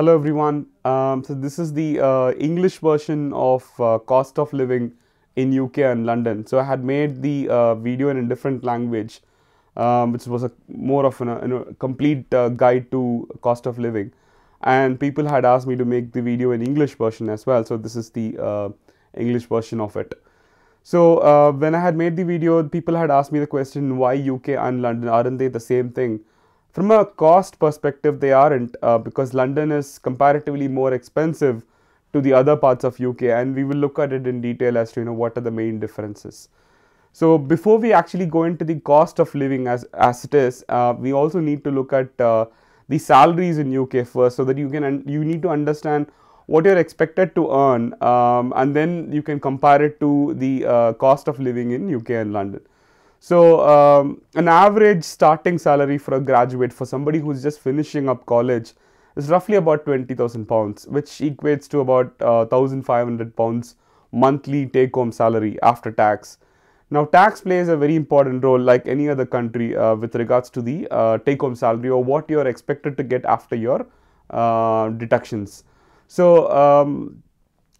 Hello everyone. So this is the English version of cost of living in UK and London. So I had made the video in a different language, which was more of a complete guide to cost of living. And people had asked me to make the video in English version as well. So this is the English version of it. So when I had made the video, people had asked me the question, why UK and London, aren't they the same thing? From a cost perspective, they aren't, because London is comparatively more expensive to the other parts of UK, and we will look at it in detail as to what are the main differences. So before we actually go into the cost of living as it is, we also need to look at the salaries in UK first, so that you need to understand what you're expected to earn, and then you can compare it to the cost of living in UK and London. So an average starting salary for a graduate, for somebody who's just finishing up college, is roughly about £20,000, which equates to about £1,500 monthly take-home salary after tax. Now tax plays a very important role, like any other country, with regards to the take-home salary or what you're expected to get after your deductions. So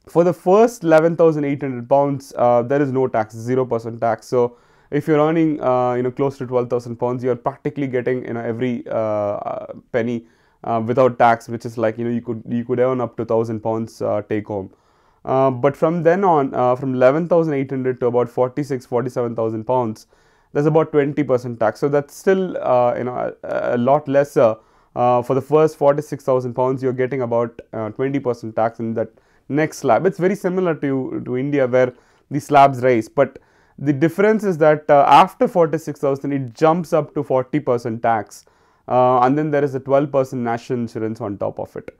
for the first £11,800, there is no tax, 0% tax. So if you're earning close to £12,000, you're practically getting every penny without tax, which is like you could earn up to £1,000 take home. But from then on, from 11,800 to about 47,000 pounds, there's about 20% tax. So that's still a lot lesser. For the first 46,000 pounds, you're getting about 20% tax in that next slab. It's very similar to India, where the slabs rise, but the difference is that after 46,000, it jumps up to 40% tax, and then there is a 12% national insurance on top of it.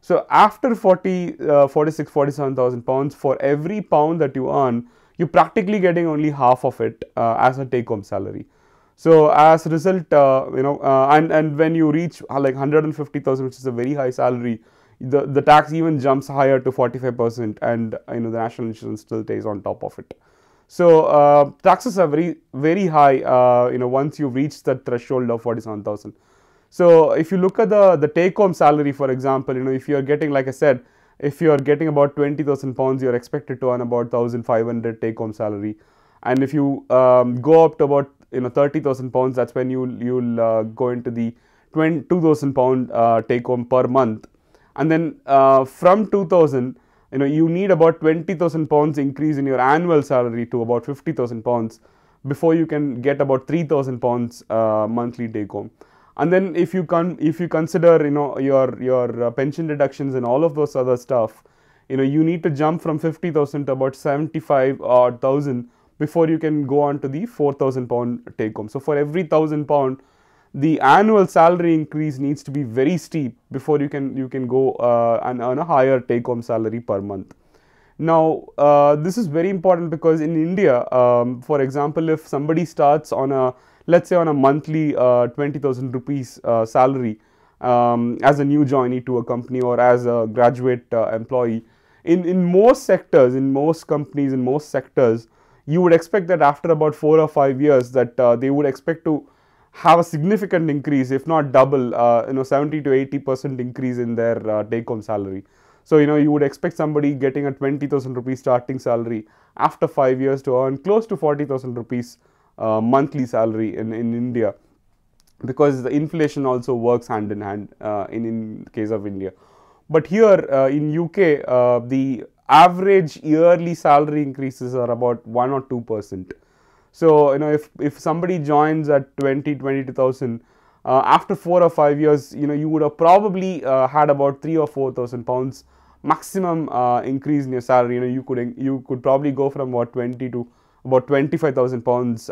So after 47,000 pounds, for every pound that you earn, you're practically getting only half of it as a take-home salary. So as a result, and when you reach like 150,000, which is a very high salary, the tax even jumps higher to 45%, and the national insurance still stays on top of it. So taxes are very, very high, once you reach the threshold of 47,000. So if you look at the take-home salary, for example, if you are getting, like I said, if you are getting about £20,000, you are expected to earn about 1,500 take-home salary. And if you go up to about 30,000 pounds, that's when you'll go into the 2,000 pound take-home per month. And then from 2,000. You need about £20,000 increase in your annual salary to about £50,000 before you can get about £3,000 monthly take home. And then if you consider your pension deductions and all of those other stuff, you need to jump from 50,000 to about 75,000 before you can go on to the £4,000 take home. So for every £1,000, the annual salary increase needs to be very steep before you can go and earn a higher take-home salary per month. Now this is very important because in India, for example, if somebody starts on let's say on a monthly 20,000 rupees salary as a new joinee to a company or as a graduate employee, in most companies, in most sectors, you would expect that after about 4 or 5 years that they would expect to have a significant increase, if not double, 70 to 80% increase in their take-home salary. So you would expect somebody getting a 20,000 rupees starting salary after 5 years to earn close to 40,000 rupees monthly salary in India, because the inflation also works hand in hand in case of India. But here in UK, the average yearly salary increases are about 1 or 2%. So if somebody joins at 22,000, after 4 or 5 years, you would have probably had about 3,000 or 4,000 pounds maximum increase in your salary. You could probably go from about 20 to about 25,000 pounds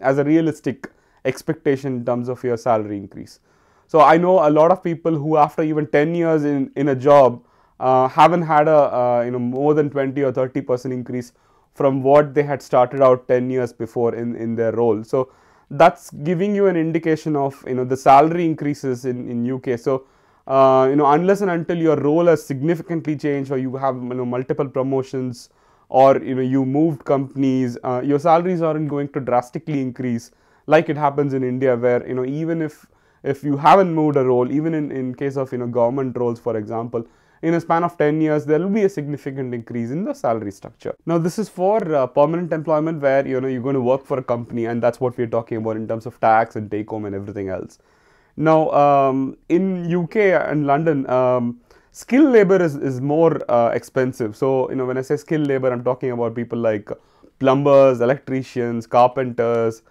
as a realistic expectation in terms of your salary increase. So I know a lot of people who, after even 10 years in a job, haven't had a more than 20 or 30% increase from what they had started out 10 years before in their role. So that's giving you an indication of the salary increases in UK. So unless and until your role has significantly changed, or you have multiple promotions, or you moved companies, your salaries aren't going to drastically increase like it happens in India, where even if if you haven't moved a role, even in case of government roles, for example, in a span of 10 years, there will be a significant increase in the salary structure. Now, this is for permanent employment where you're going to work for a company, and that's what we're talking about in terms of tax and take home and everything else. Now, in UK and London, skilled labor is more expensive. So, when I say skilled labor, I'm talking about people like plumbers, electricians, carpenters.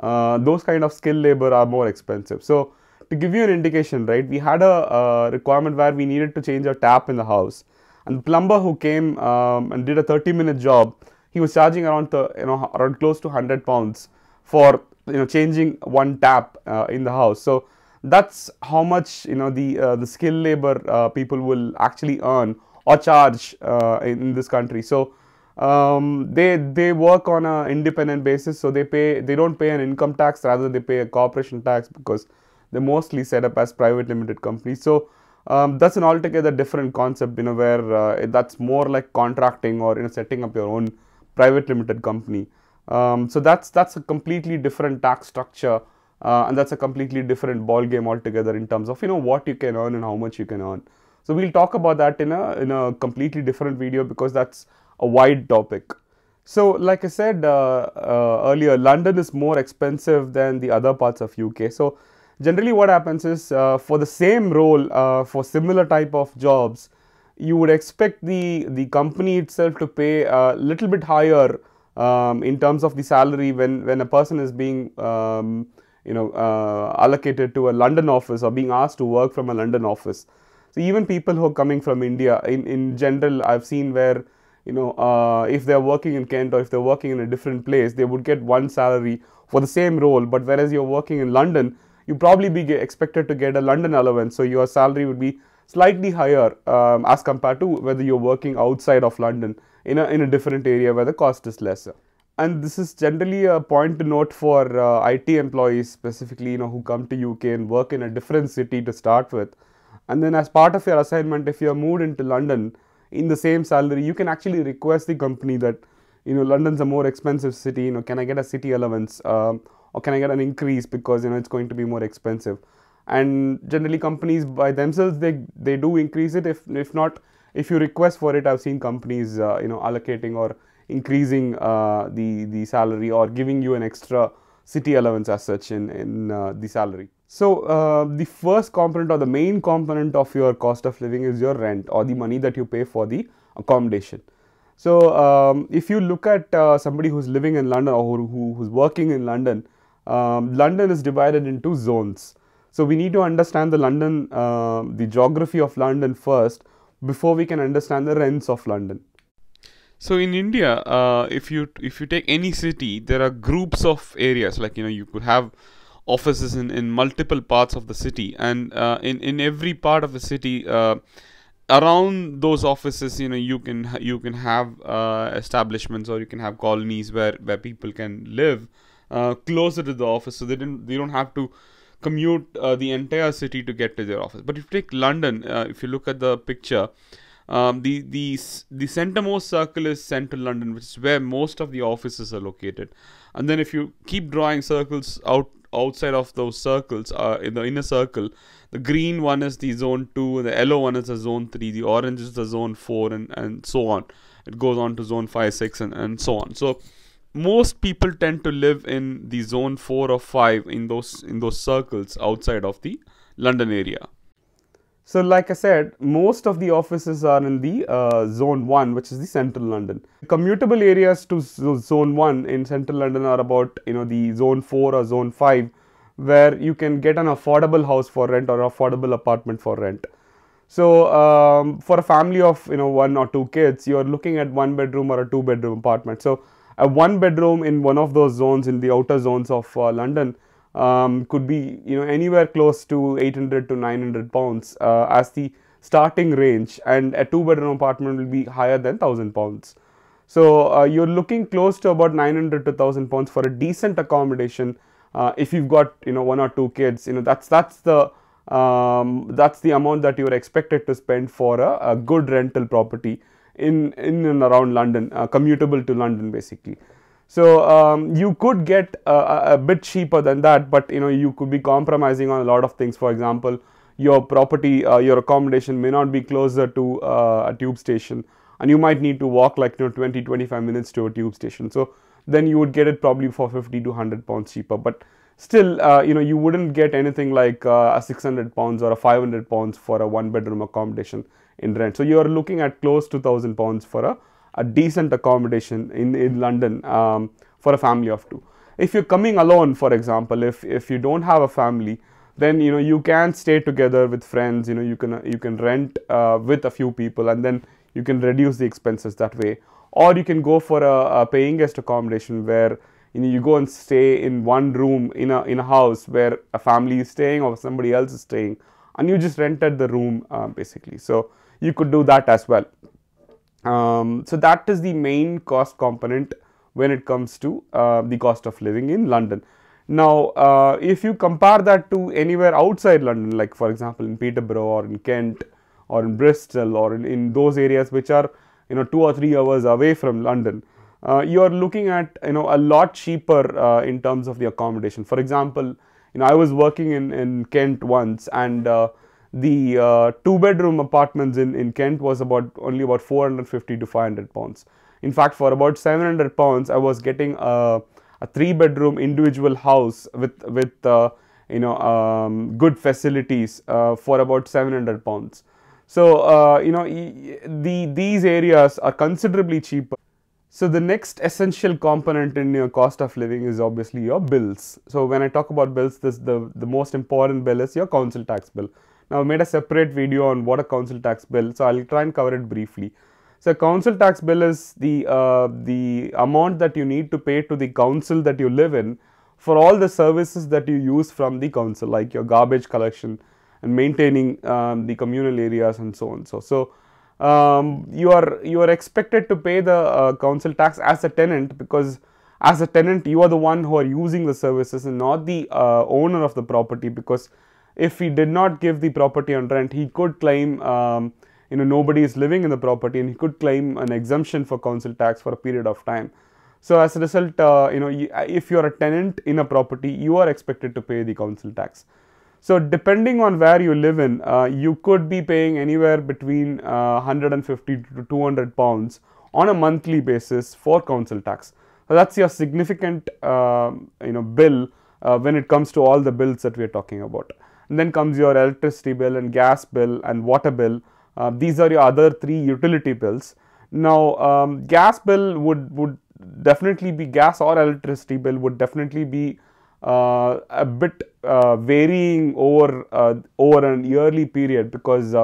Those kind of skilled labor are more expensive. So, to give you an indication, right, we had a requirement where we needed to change a tap in the house, and the plumber who came and did a 30-minute job, he was charging around around close to £100 for changing one tap in the house. So that's how much the skilled labor people will actually earn or charge in this country. So they work on an independent basis, so they don't pay an income tax, rather they pay a corporation tax because they're mostly set up as private limited companies. So that's an altogether different concept, where that's more like contracting or setting up your own private limited company. So that's a completely different tax structure, and that's a completely different ball game altogether in terms of what you can earn and how much you can earn. So we'll talk about that in a completely different video because that's a wide topic. So like I said earlier, London is more expensive than the other parts of UK. So generally what happens is for the same role, for similar type of jobs, you would expect the company itself to pay a little bit higher in terms of the salary when a person is being allocated to a London office or being asked to work from a London office. So even people who are coming from India, in general, I've seen where if they're working in Kent or if they're working in a different place, they would get one salary for the same role, but whereas you're working in London, you probably be expected to get a London allowance, so your salary would be slightly higher as compared to whether you're working outside of London in a different area where the cost is lesser. And this is generally a point to note for IT employees specifically, who come to UK and work in a different city to start with, and then as part of your assignment, if you're moved into London in the same salary, you can actually request the company that London's a more expensive city, can I get a city allowance? Or can I get an increase because it's going to be more expensive. And generally companies by themselves they do increase it. If not, if you request for it, I've seen companies allocating or increasing the salary or giving you an extra city allowance as such in the salary. So the first component or the main component of your cost of living is your rent or the money that you pay for the accommodation. So if you look at somebody who's living in London or who's working in London, London is divided into zones. So we need to understand the geography of London first before we can understand the rents of London. So in India, if you take any city, there are groups of areas, like you could have offices in multiple parts of the city, and in every part of the city, around those offices, you can have establishments, or you can have colonies where people can live closer to the office, so they don't have to commute the entire city to get to their office. But if you take London, if you look at the picture, the centermost circle is central London, which is where most of the offices are located. And then if you keep drawing circles outside of those circles, in the inner circle, the green one is the zone 2, the yellow one is the zone 3, the orange is the zone 4, and so on. It goes on to zone 5, 6 and so on. So most people tend to live in the zone 4 or 5 in those circles outside of the London area. So like I said, most of the offices are in the zone 1, which is the central London. Commutable areas to zone 1 in central London are about the zone 4 or zone 5 where you can get an affordable house for rent or affordable apartment for rent. So for a family of 1 or 2 kids, you are looking at 1 bedroom or a 2 bedroom apartment. So a 1 bedroom in one of those zones, in the outer zones of London, could be anywhere close to 800 to 900 pounds as the starting range, and a 2 bedroom apartment will be higher than 1000 pounds. So you're looking close to about 900 to 1000 pounds for a decent accommodation. If you've got 1 or 2 kids, that's the amount that you're expected to spend for a good rental property in and around London, commutable to London basically. So you could get a bit cheaper than that, but you know, you could be compromising on a lot of things. For example, your property, your accommodation may not be closer to a tube station, and you might need to walk like, you know, 20-25 minutes to a tube station. So then you would get it probably for 50 to 100 pounds cheaper, but still, you know, you wouldn't get anything like a 600 pounds or a 500 pounds for a one-bedroom accommodation in rent. So you are looking at close to 1,000 pounds for a decent accommodation in London for a family of two. If you're coming alone, for example, if you don't have a family, then you know you can stay together with friends. You know, you can rent with a few people, and then you can reduce the expenses that way. Or you can go for a paying guest accommodation where, you know, you go and stay in one room in a house where a family is staying or somebody else is staying, and you just rented the room basically. So you could do that as well. So that is the main cost component when it comes to the cost of living in London. Now, if you compare that to anywhere outside London, like for example in Peterborough or in Kent or in Bristol or in those areas which are, you know, 2 or 3 hours away from London, you are looking at, you know, a lot cheaper in terms of the accommodation. For example, you know, I was working in Kent once, and the two-bedroom apartments in Kent was only about 450 to 500 pounds. In fact, for about 700 pounds, I was getting a three-bedroom individual house with you know, good facilities for about 700 pounds. So you know, these areas are considerably cheaper. So the next essential component in your cost of living is obviously your bills. So when I talk about bills, the most important bill is your council tax bill. Now, I made a separate video on what a council tax bill, so I'll try and cover it briefly. So, council tax bill is the amount that you need to pay to the council that you live in for all the services that you use from the council, like your garbage collection and maintaining the communal areas and so on. So you are expected to pay the council tax as a tenant, because as a tenant you are the one who are using the services and not the owner of the property, because if he did not give the property on rent, he could claim, you know, nobody is living in the property, and he could claim an exemption for council tax for a period of time. So as a result, you know, if you are a tenant in a property, you are expected to pay the council tax. So depending on where you live in, you could be paying anywhere between 150 to 200 pounds on a monthly basis for council tax. So that's your significant, you know, bill when it comes to all the bills that we are talking about. And then comes your electricity bill and gas bill and water bill. These are your other three utility bills. Now, gas bill would definitely be, gas or electricity bill would definitely be a bit varying over an yearly period, because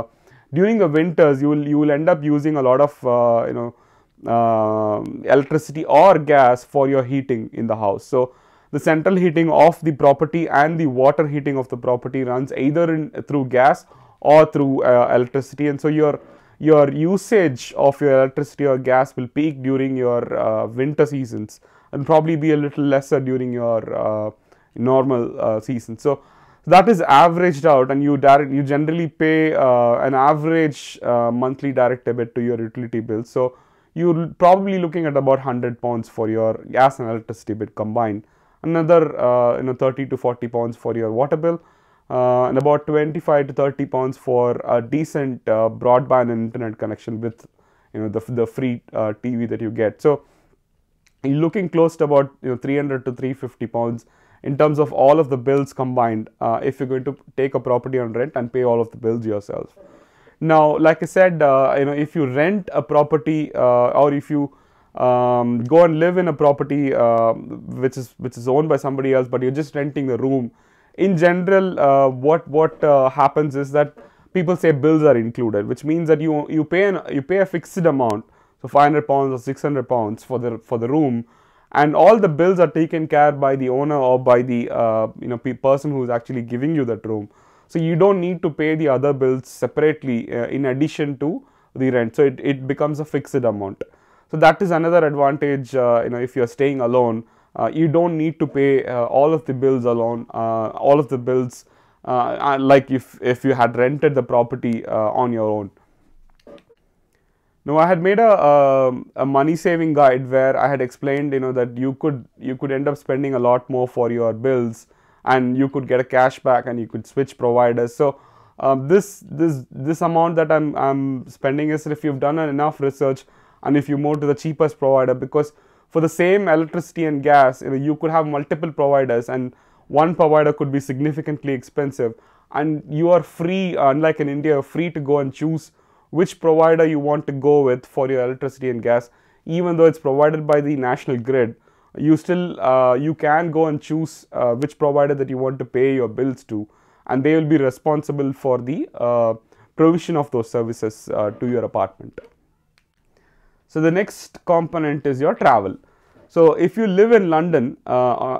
during the winters you will end up using a lot of you know, electricity or gas for your heating in the house. So the central heating of the property and the water heating of the property runs either through gas or through electricity, and so your usage of your electricity or gas will peak during your winter seasons and probably be a little lesser during your normal season. So that is averaged out, and you generally pay an average monthly direct debit to your utility bill. So you're probably looking at about 100 pounds for your gas and electricity bill combined. Another, you know, 30 to 40 pounds for your water bill, and about 25 to 30 pounds for a decent broadband and internet connection with, you know, the free TV that you get. So you're looking close to about, you know, 300 to 350 pounds in terms of all of the bills combined, if you're going to take a property on rent and pay all of the bills yourself. Now, like I said, you know, if you rent a property or if you go and live in a property which is owned by somebody else, but you're just renting the room. In general, what happens is that people say bills are included, which means that you pay a fixed amount, so 500 pounds or 600 pounds for the room, and all the bills are taken care of by the owner or by the you know, person who is actually giving you that room. So you don't need to pay the other bills separately in addition to the rent. So it becomes a fixed amount. So that is another advantage, you know, if you are staying alone, you don't need to pay all of the bills alone, all of the bills like if you had rented the property on your own. No, I had made a money saving guide where I had explained, you know, that you could end up spending a lot more for your bills, and you could get a cash back and you could switch providers. So this amount that I'm spending is if you've done enough research and if you move to the cheapest provider, because for the same electricity and gas, you know, you could have multiple providers and one provider could be significantly expensive, and you are free, unlike in India, free to go and choose which provider you want to go with for your electricity and gas. Even though it's provided by the national grid, you still you can go and choose which provider that you want to pay your bills to, and they will be responsible for the provision of those services to your apartment. So the next component is your travel. So if you live in London,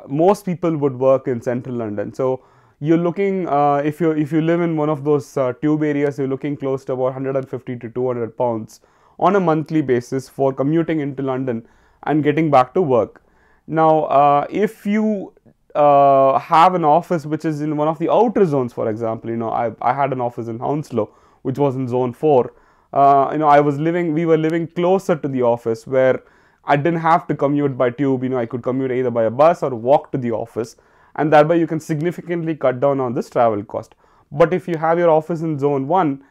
most people would work in central London. So you're looking, if you live in one of those tube areas, you're looking close to about 150 to 200 pounds on a monthly basis for commuting into London and getting back to work. Now, if you have an office which is in one of the outer zones, for example, you know, I had an office in Hounslow, which was in zone 4. You know, we were living closer to the office where I didn't have to commute by tube. You know, I could commute either by a bus or walk to the office, and thereby you can significantly cut down on this travel cost. But if you have your office in zone 1,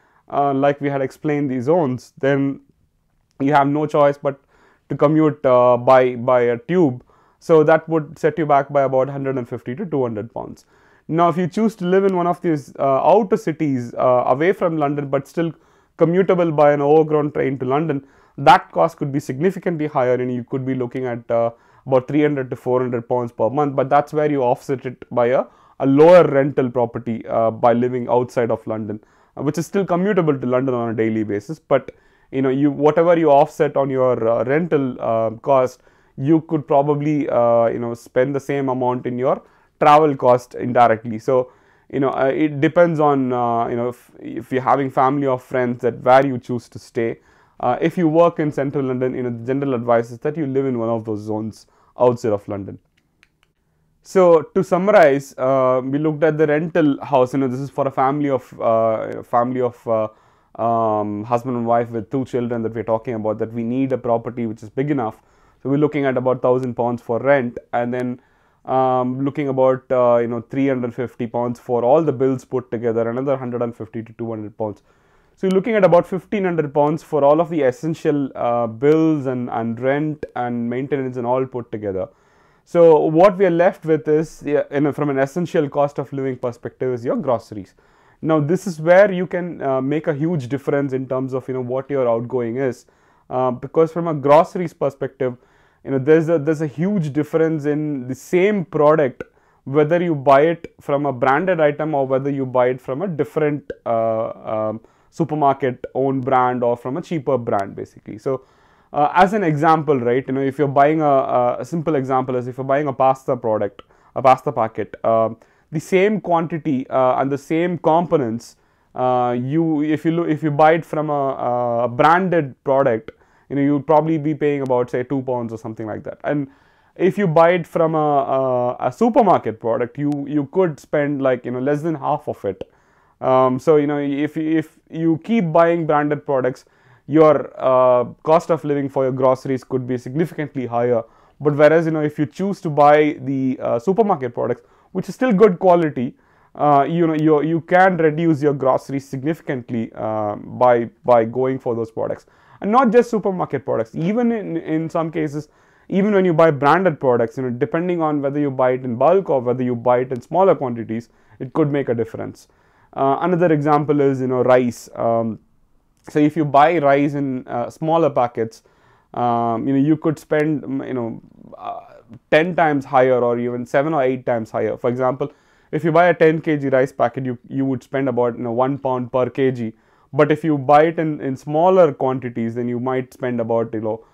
like we had explained the zones, then you have no choice but to commute by a tube. So that would set you back by about 150 to 200 pounds. Now, if you choose to live in one of these outer cities away from London, but still commutable by an overground train to London, that cost could be significantly higher, and you could be looking at about 300 to 400 pounds per month. But that's where you offset it by a lower rental property by living outside of London, which is still commutable to London on a daily basis. But you know, whatever you offset on your rental cost, you could probably you know, spend the same amount in your travel cost indirectly. So you know, it depends on you know, if you're having family or friends, that where you choose to stay. If you work in central London, you know, the general advice is that you live in one of those zones outside of London. So to summarize, we looked at the rental house. You know, this is for a family of husband and wife with 2 children that we're talking about, that we need a property which is big enough. So we're looking at about 1,000 pounds for rent, and then looking about you know, 350 pounds for all the bills put together, another 150 to 200 pounds. So you're looking at about 1,500 pounds for all of the essential bills and rent and maintenance and all put together. So what we are left with is, you know, from an essential cost of living perspective, is your groceries. Now this is where you can make a huge difference in terms of, you know, what your outgoing is, because from a groceries perspective, you know, there's a huge difference in the same product, whether you buy it from a branded item or whether you buy it from a different supermarket own brand or from a cheaper brand, basically. So as an example, right, you know, if you're buying a simple example is if you're buying a pasta product, a pasta packet, the same quantity and the same components, if you buy it from a branded product, you know, you'll probably be paying about, say, £2 or something like that. And if you buy it from a supermarket product, you could spend, like, you know, less than half of it. So you know, if you keep buying branded products, your cost of living for your groceries could be significantly higher. But whereas, you know, if you choose to buy the supermarket products, which is still good quality, you know, you can reduce your groceries significantly by going for those products. And not just supermarket products, even in some cases, even when you buy branded products, you know, depending on whether you buy it in bulk or whether you buy it in smaller quantities, it could make a difference. Another example is, you know, rice. So if you buy rice in smaller packets, you know, you could spend, you know, 10 times higher or even 7 or 8 times higher. For example, if you buy a 10 kg rice packet, you would spend about, you know, £1 per kg. But if you buy it in smaller quantities, then you might spend about, you know,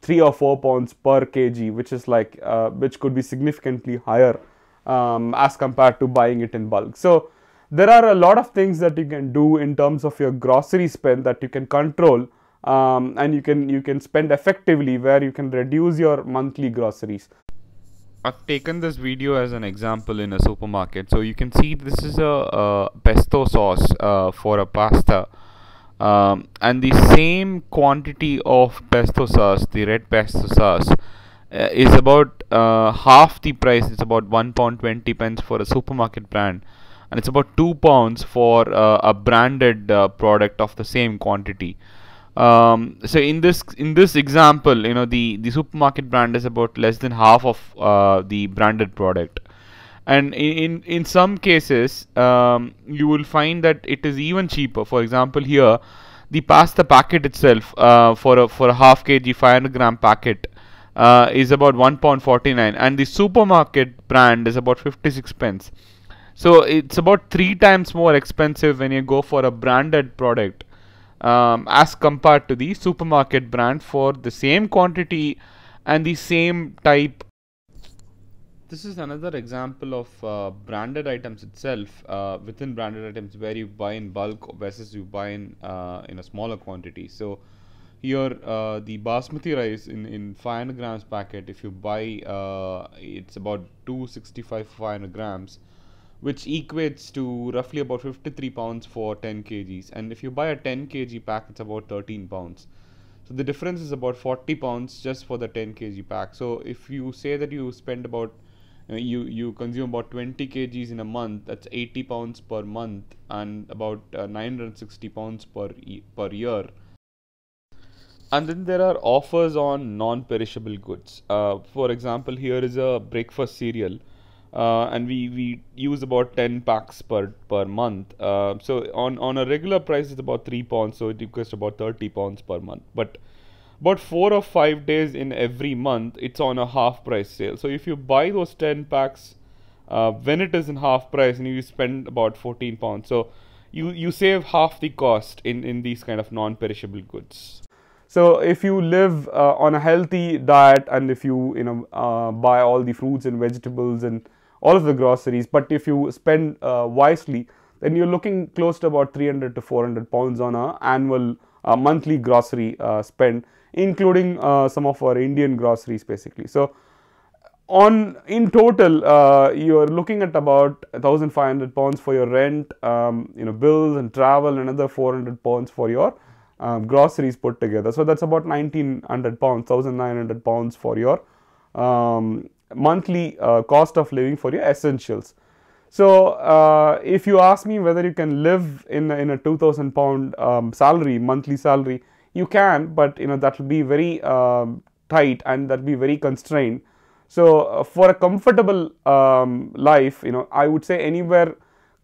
3 or 4 pounds per kg, which is like which could be significantly higher as compared to buying it in bulk. So there are a lot of things that you can do in terms of your grocery spend that you can control, and you can spend effectively, where you can reduce your monthly groceries. I've taken this video as an example in a supermarket. So you can see this is a pesto sauce for a pasta. and the same quantity of pesto sauce, the red pesto sauce, is about half the price. It's about £1.20 for a supermarket brand, and it's about £2 for a branded product of the same quantity. So in this example, you know, the supermarket brand is about less than half of the branded product, and in some cases you will find that it is even cheaper. For example, here the pasta packet itself, for a half kg 500-gram packet, is about £1.49, and the supermarket brand is about 56p. So it's about 3 times more expensive when you go for a branded product, as compared to the supermarket brand for the same quantity and the same type. This is another example of branded items itself, within branded items where you buy in bulk versus you buy in a smaller quantity. So here the basmati rice in 500 grams packet, if you buy, it's about 265 for 500 grams. Which equates to roughly about £53 for 10 kgs, and if you buy a 10 kg pack, it's about £13. So the difference is about £40 just for the 10 kg pack. So if you say that you spend about, you consume about 20 kgs in a month, that's £80 per month, and about £960 per year. And then there are offers on non-perishable goods. For example, here is a breakfast cereal. And we use about 10 packs per month. So on a regular price it's about £3, so it equates about £30 per month. But about 4 or 5 days in every month it's on a half price sale. So if you buy those 10 packs when it is in half price, and you spend about £14, so you save half the cost in these kind of non-perishable goods. So if you live on a healthy diet, and if you buy all the fruits and vegetables and all of the groceries, but if you spend wisely, then you're looking close to about £300 to £400 on a annual monthly grocery spend, including some of our Indian groceries basically. So in total, you're looking at about £1,500 for your rent, bills and travel, and another £400 for your groceries put together. So that's about £1,900 for your monthly cost of living for your essentials. So if you ask me whether you can live in a £2,000 salary, monthly salary, you can, but that will be very tight, and that will be very constrained. So for a comfortable life, I would say anywhere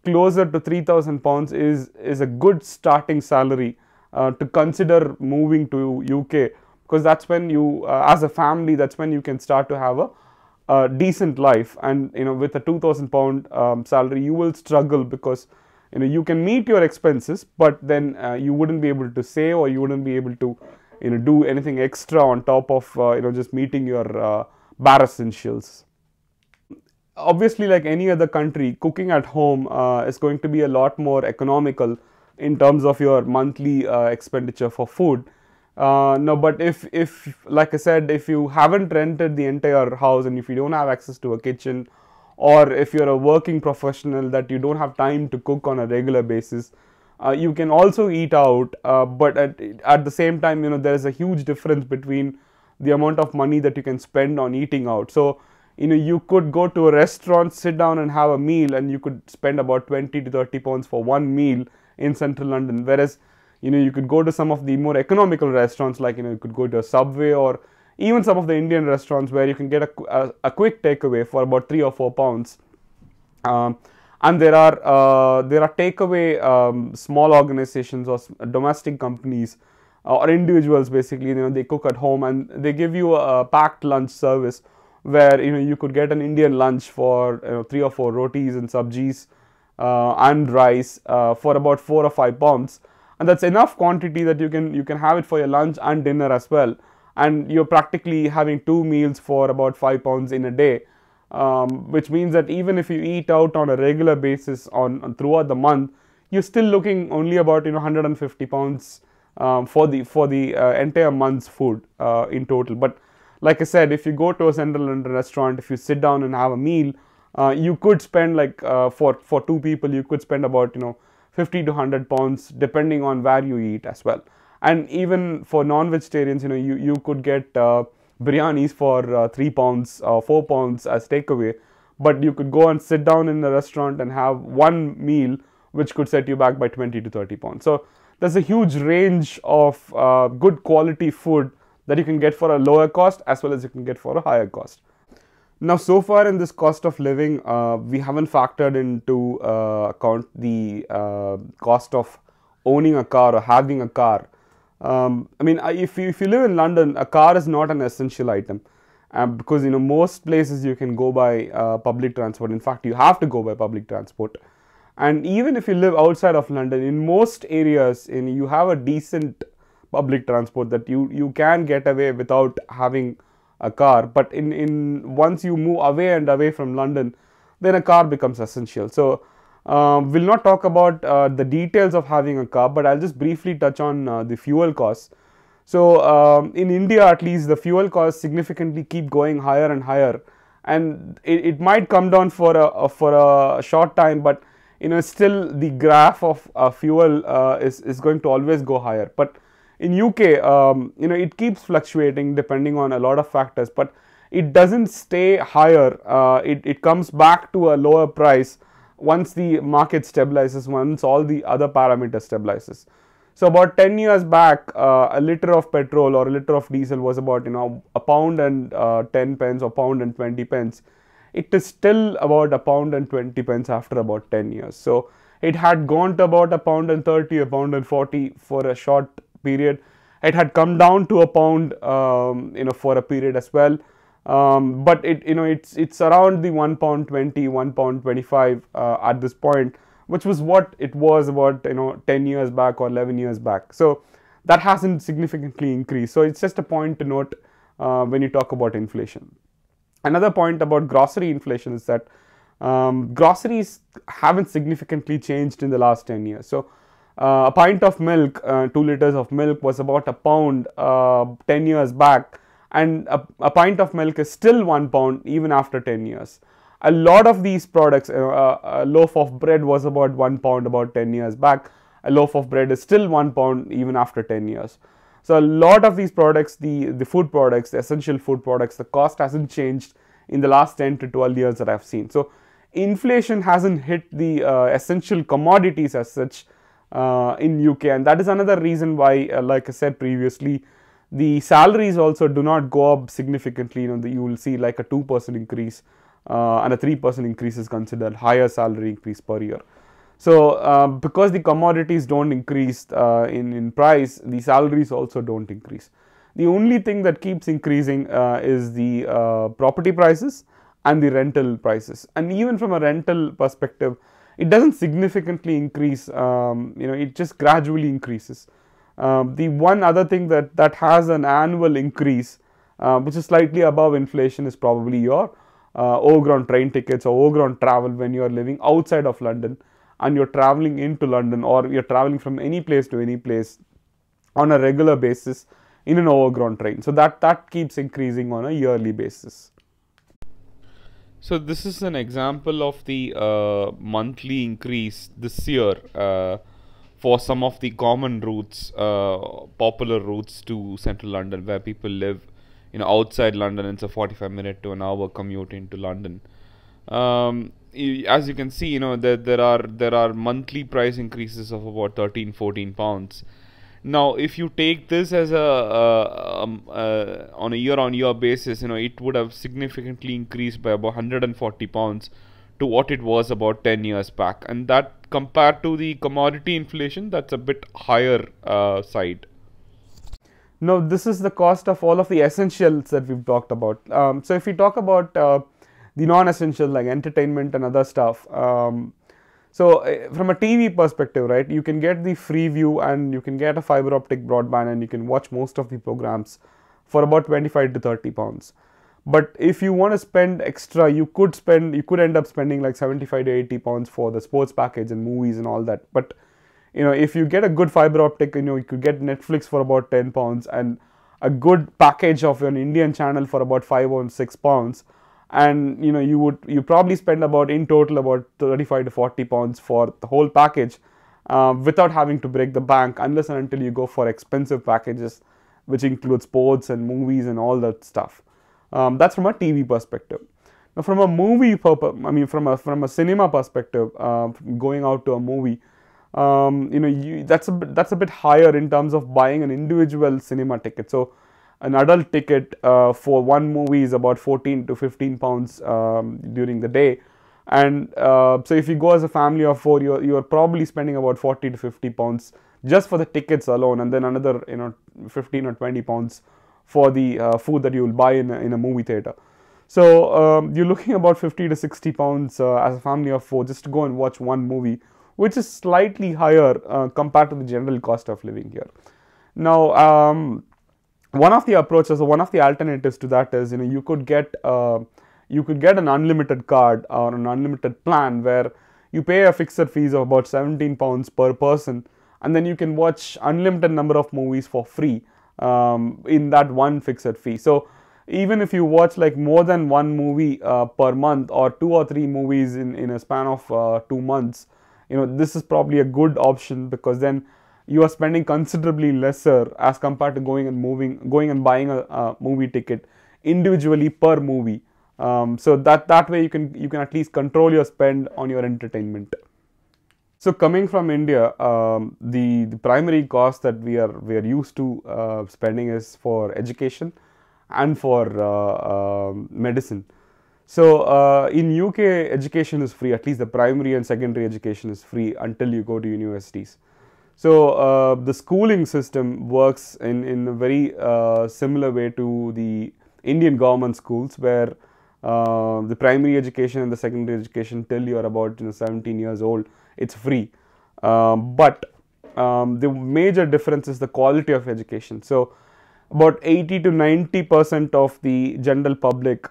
closer to £3,000 is a good starting salary to consider moving to UK, because that's when you, as a family, that's when you can start to have a decent life. And with a £2,000 salary, you will struggle, because you can meet your expenses, but then you wouldn't be able to save, or you wouldn't be able to do anything extra on top of just meeting your bare essentials. Obviously, like any other country, cooking at home is going to be a lot more economical in terms of your monthly expenditure for food. No, but if like I said, if you haven't rented the entire house, and if you don't have access to a kitchen, or if you're a working professional that you don't have time to cook on a regular basis, you can also eat out, but at the same time, there is a huge difference between the amount of money that you can spend on eating out. So you could go to a restaurant, sit down and have a meal, and you could spend about £20 to £30 for one meal in central London, whereas you could go to some of the more economical restaurants, like you could go to a Subway, or even some of the Indian restaurants, where you can get a quick takeaway for about £3 or £4. And there are takeaway small organizations or domestic companies or individuals basically. They cook at home, and they give you a packed lunch service, where you could get an Indian lunch for 3 or 4 rotis and sabjis and rice for about £4 or £5, and that's enough quantity that you can have it for your lunch and dinner as well, and you're practically having 2 meals for about £5 in a day, which means that even if you eat out on a regular basis on throughout the month, you're still looking only about £150 for the entire month's food in total. But like I said, if you go to a central London restaurant, if you sit down and have a meal, you could spend like for 2 people, you could spend about 50 to 100 pounds depending on where you eat as well. And even for non-vegetarians, you know, you could get biryanis for 3 pounds, 4 pounds as takeaway, but you could go and sit down in a restaurant and have one meal which could set you back by 20 to 30 pounds. So there's a huge range of good quality food that you can get for a lower cost as well as you can get for a higher cost. Now, so far in this cost of living, we haven't factored into account the cost of owning a car or having a car. I mean, if you live in London, a car is not an essential item because, you know, most places you can go by public transport. In fact, you have to go by public transport. And even if you live outside of London, in most areas, you have a decent public transport that you can get away without having a car. But once you move away and away from London, then a car becomes essential. So we'll not talk about the details of having a car, but I'll just briefly touch on the fuel costs. So in India, at least, the fuel costs significantly keep going higher and higher, and it might come down for a short time, but you know, still the graph of fuel is going to always go higher. But in UK, you know, it keeps fluctuating depending on a lot of factors, but it doesn't stay higher. It comes back to a lower price once the market stabilizes, once all the other parameters stabilizes. So about 10 years back, a litre of petrol or a litre of diesel was about, you know, £1.10 or £1.20. It is still about £1.20 after about 10 years. So it had gone to about £1.30, £1.40 for a short period. It had come down to £1, you know, for a period as well. But you know, it's around the £1.20, £1.25 at this point, which was what it was about, you know, 10 years back or 11 years back. So that hasn't significantly increased. So it's just a point to note when you talk about inflation. Another point about grocery inflation is that groceries haven't significantly changed in the last 10 years. So a pint of milk, 2 liters of milk was about £1 10 years back. And a pint of milk is still £1 even after 10 years. A lot of these products, a loaf of bread was about £1 about 10 years back. A loaf of bread is still £1 even after 10 years. So a lot of these products, the food products, the essential food products, the cost hasn't changed in the last 10 to 12 years that I've seen. So inflation hasn't hit the essential commodities as such in UK, and that is another reason why, like I said previously, the salaries also do not go up significantly. You know, you will see like a 2% increase and a 3% increase is considered higher salary increase per year. So because the commodities don't increase in price, the salaries also don't increase. The only thing that keeps increasing is the property prices and the rental prices. And even from a rental perspective, it doesn't significantly increase. You know, it just gradually increases. The one other thing that has an annual increase, which is slightly above inflation, is probably your overground train tickets or overground travel when you are living outside of London and you're traveling into London, or you're traveling from any place to any place on a regular basis in an overground train. So that keeps increasing on a yearly basis. So this is an example of the monthly increase this year for some of the common routes, popular routes to central London, where people live, you know, outside London. It's a 45-minute to an hour commute into London. As you can see, you know, there are monthly price increases of about 13, 14 pounds. Now, if you take this as on a year-on-year basis, you know, it would have significantly increased by about 140 pounds to what it was about 10 years back, and that compared to the commodity inflation, that's a bit higher side. Now, this is the cost of all of the essentials that we've talked about. So if you talk about the non-essential, like entertainment and other stuff, so from a TV perspective, right, you can get the Freeview and you can get a fiber optic broadband and you can watch most of the programs for about 25 to 30 pounds. But if you want to spend extra, you could end up spending like 75 to 80 pounds for the sports package and movies and all that. But you know, if you get a good fiber optic, you know, you could get Netflix for about 10 pounds and a good package of an Indian channel for about 5 or 6 pounds. And you know, you probably spend about in total about 35 to 40 pounds for the whole package, without having to break the bank, unless and until you go for expensive packages, which include sports and movies and all that stuff. That's from a TV perspective. Now, from a movie, from a cinema perspective, going out to a movie, that's a bit higher in terms of buying an individual cinema ticket. So, an adult ticket for one movie is about 14 to 15 pounds during the day. And so if you go as a family of four, you're probably spending about 40 to 50 pounds just for the tickets alone, and then another 15 or 20 pounds for the food that you will buy in a movie theater. So you're looking about 50 to 60 pounds as a family of four just to go and watch one movie, which is slightly higher compared to the general cost of living here. Now, one of the approaches or one of the alternatives to that is, you could get an unlimited card or an unlimited plan where you pay a fixed fees of about 17 pounds per person, and then you can watch unlimited number of movies for free in that one fixed fee. So even if you watch like more than one movie per month, or 2 or 3 movies in a span of 2 months, this is probably a good option, because then you are spending considerably lesser as compared to going and buying a movie ticket individually per movie. So that way you can at least control your spend on your entertainment. So coming from India, the primary cost that we are used to spending is for education and for medicine. So in UK, education is free, at least the primary and secondary education is free until you go to universities. So the schooling system works in a very similar way to the Indian government schools, where the primary education and the secondary education till you are about 17 years old, it's free. But the major difference is the quality of education. So about 80 to 90% of the general public,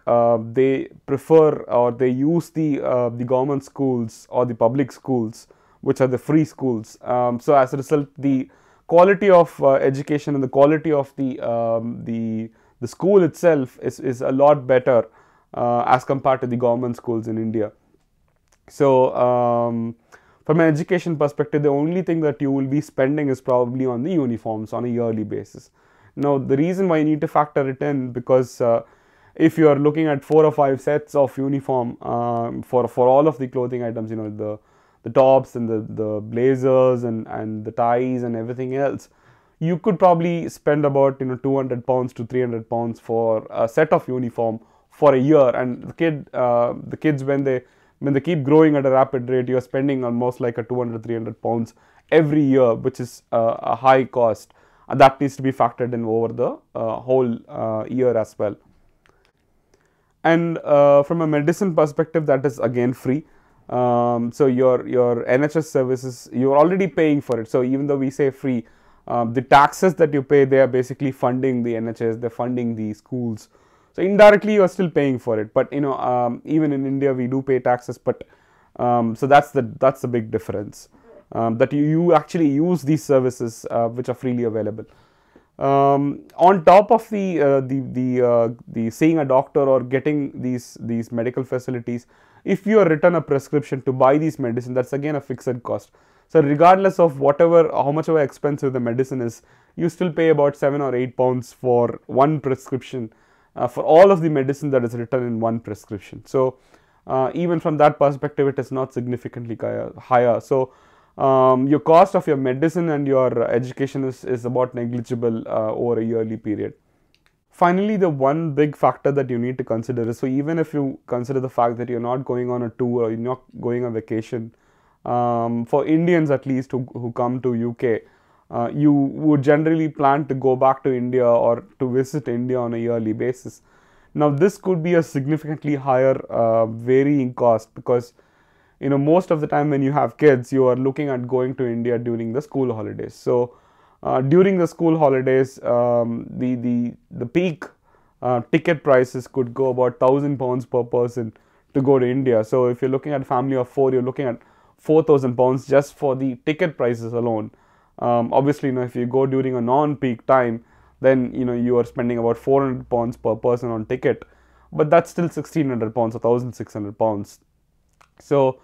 they prefer or they use the government schools or the public schools, which are the free schools. So as a result, the quality of education and the quality of the school itself is a lot better as compared to the government schools in India. So from an education perspective, the only thing that you will be spending is probably on the uniforms on a yearly basis. Now, the reason why you need to factor it in, because if you are looking at 4 or 5 sets of uniform for all of the clothing items, the tops and the blazers and the ties and everything else, you could probably spend about 200 pounds to 300 pounds for a set of uniform for a year. And the kids when they keep growing at a rapid rate, you're spending almost like a 200-300 pounds every year, which is a high cost, and that needs to be factored in over the whole year as well. And from a medicine perspective, that is again free. So your NHS services, you're already paying for it. So even though we say free, the taxes that you pay, they are basically funding the NHS, they're funding the schools. So indirectly, you are still paying for it, but even in India, we do pay taxes. But so that's the big difference, that you actually use these services which are freely available. On top of the seeing a doctor or getting these medical facilities, if you are written a prescription to buy these medicine, that's again a fixed cost. So regardless of how much expensive the medicine is, you still pay about 7 or 8 pounds for one prescription. For all of the medicine that is written in one prescription. So even from that perspective, it is not significantly higher. So your cost of your medicine and your education is about negligible over a yearly period. Finally, the one big factor that you need to consider is, so even if you consider the fact that you're not going on a tour or you're not going on vacation, for Indians at least who come to UK, you would generally plan to go back to India or to visit India on a yearly basis. Now, this could be a significantly higher varying cost, because most of the time when you have kids, you are looking at going to India during the school holidays. So during the school holidays, the peak ticket prices could go about 1,000 pounds per person to go to India. So if you're looking at a family of 4, you're looking at 4,000 pounds just for the ticket prices alone. Obviously, if you go during a non-peak time, then you are spending about 400 pounds per person on ticket, but that's still 1,600 pounds or 1,600 pounds. So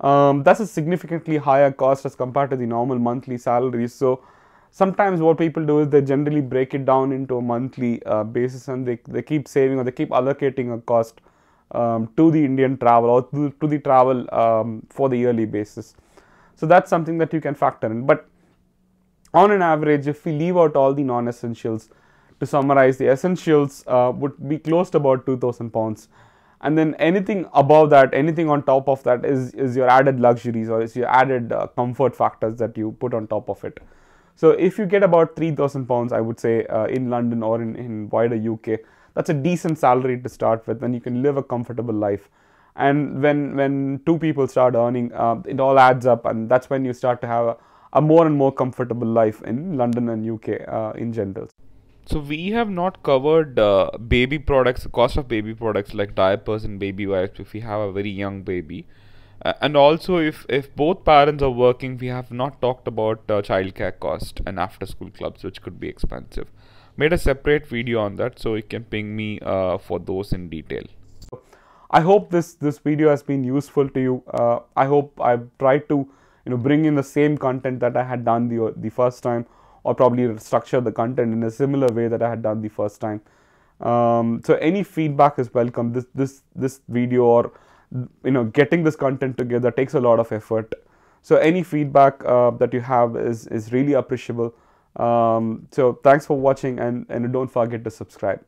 That's a significantly higher cost as compared to the normal monthly salaries. So sometimes what people do is they generally break it down into a monthly basis, and they keep saving, or they keep allocating a cost to the Indian travel, or to the travel for the yearly basis. So that's something that you can factor in. But on an average, if we leave out all the non-essentials, to summarize, the essentials would be close to about £2,000, and then anything above that, anything on top of that is your added luxuries, or is your added comfort factors that you put on top of it. So if you get about £3,000, I would say, in London or in wider UK, that's a decent salary to start with, and you can live a comfortable life. And when two people start earning, it all adds up, and that's when you start to have a more and more comfortable life in London and UK in general. So we have not covered baby products, the cost of baby products like diapers and baby wipes if we have a very young baby. And also if both parents are working, we have not talked about childcare cost and after school clubs, which could be expensive. Made a separate video on that, so you can ping me for those in detail. I hope this video has been useful to you. I hope I've tried to bring in the same content that I had done the first time, or probably structure the content in a similar way that I had done the first time. So any feedback is welcome. This video, or getting this content together, takes a lot of effort. So any feedback that you have is really appreciable. So thanks for watching, and don't forget to subscribe.